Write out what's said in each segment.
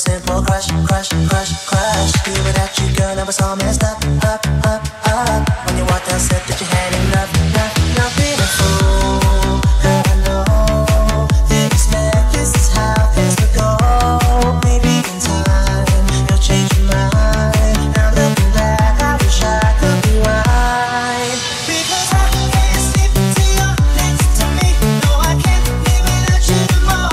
simple crush, crush, crush, crush. You were that you girl never saw messed up, up, up, up. When you walked out, said that you had enough, enough, enough. Beautiful, I know it's mad, this is how things will go. Maybe in time, you'll change your mind. Now looking back, I wish I could be right. Because I can't sleep until you're next to me. No, I can't live without you anymore.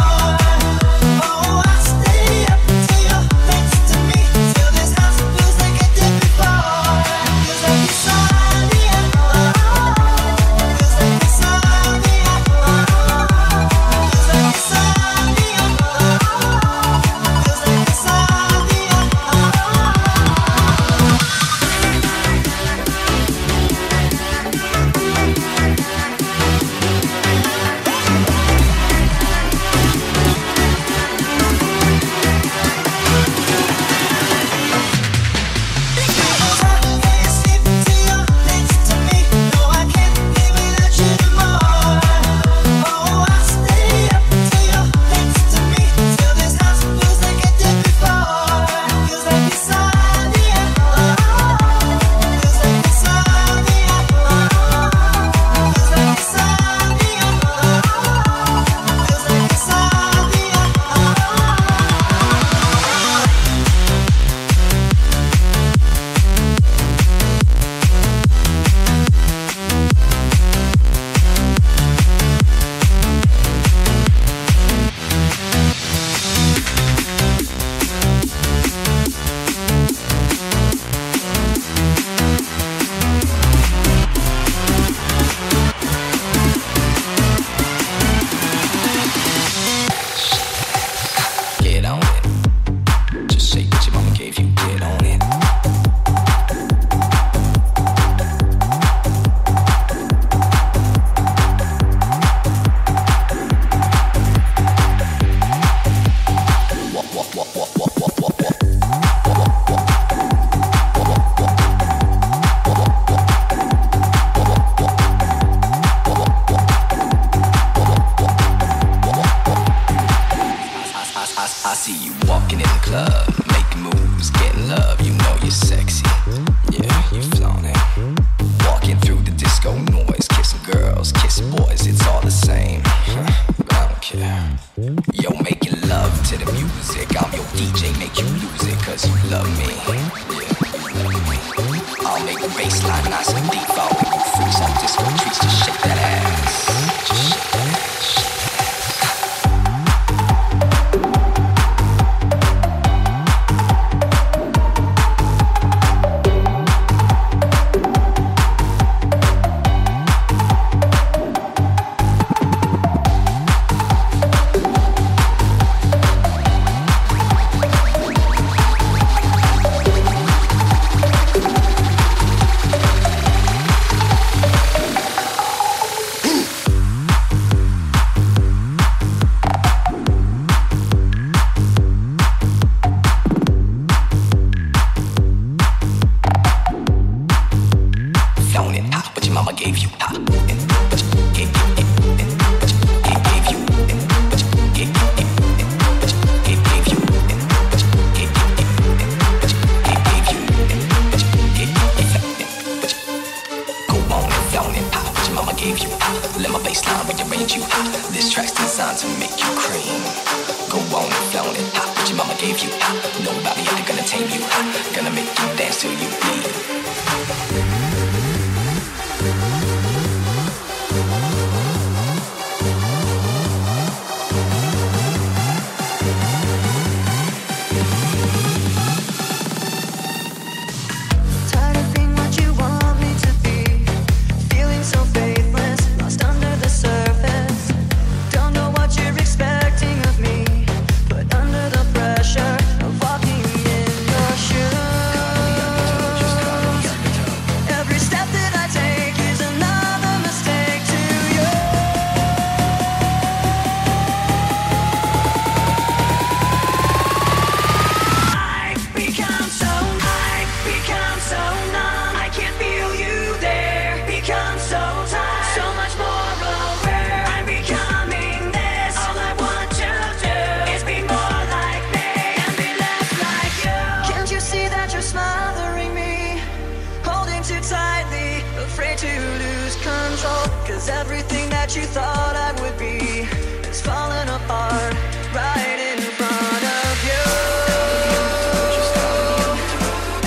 thought I would be. It's falling apart right in front of you.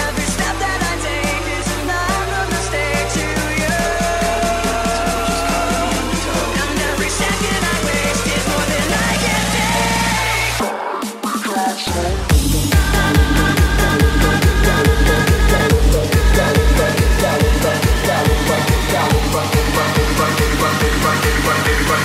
Every step that I take is another mistake to you. And every second I waste is more than I can take. Crash right. Everybody.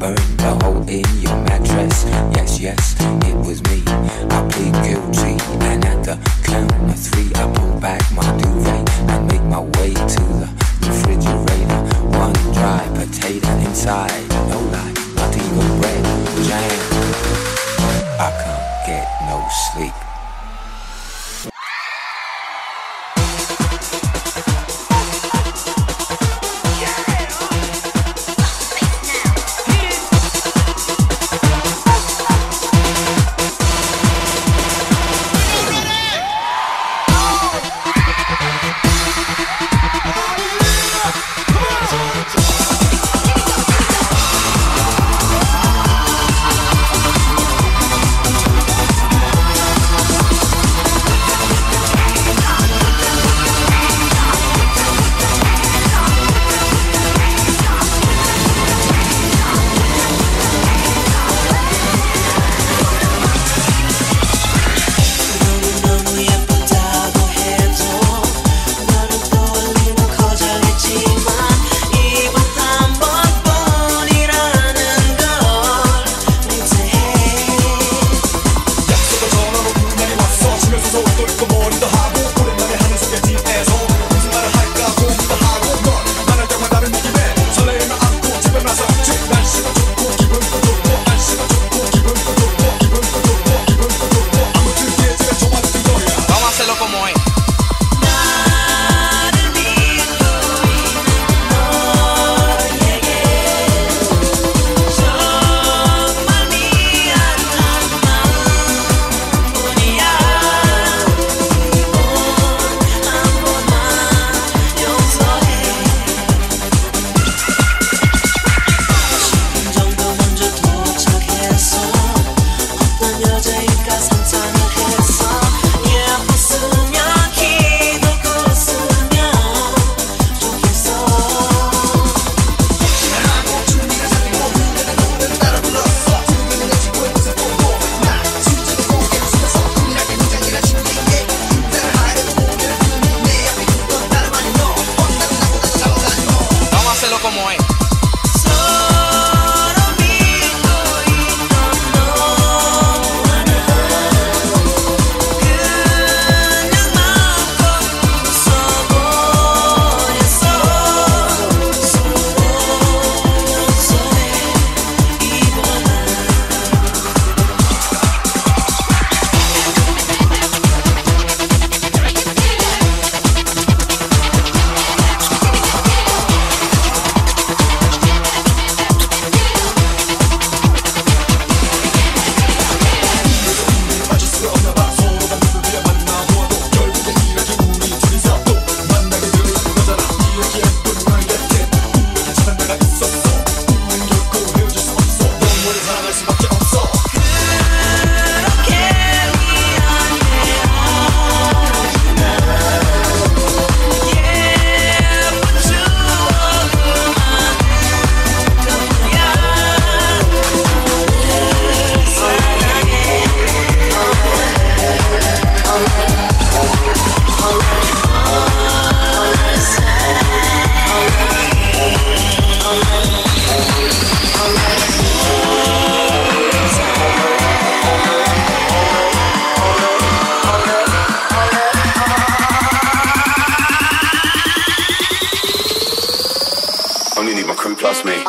burned a hole in your mattress. Yes, yes, it was me. I plead guilty, and at the count of three, I pull back my duvet and make my way to the refrigerator. One dry potato inside, no lie, not even bread, jam. I can't get no sleep.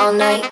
All night.